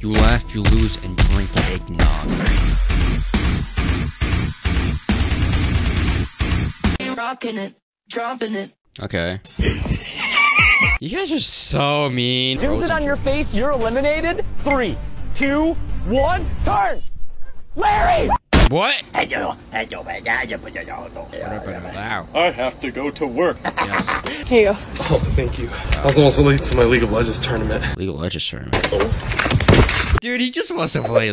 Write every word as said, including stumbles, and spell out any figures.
You laugh, you lose, and drink eggnog. Rockin' it, dropping it. Okay. You guys are so mean. Zooms it on your face, you're eliminated. Three, two, one, turn! Larry! What? I have to go to work. Yes. Here you go. Oh, thank you. I was almost late to my League of Legends tournament. League of Legends tournament. Oh. Dude, he just wants to play.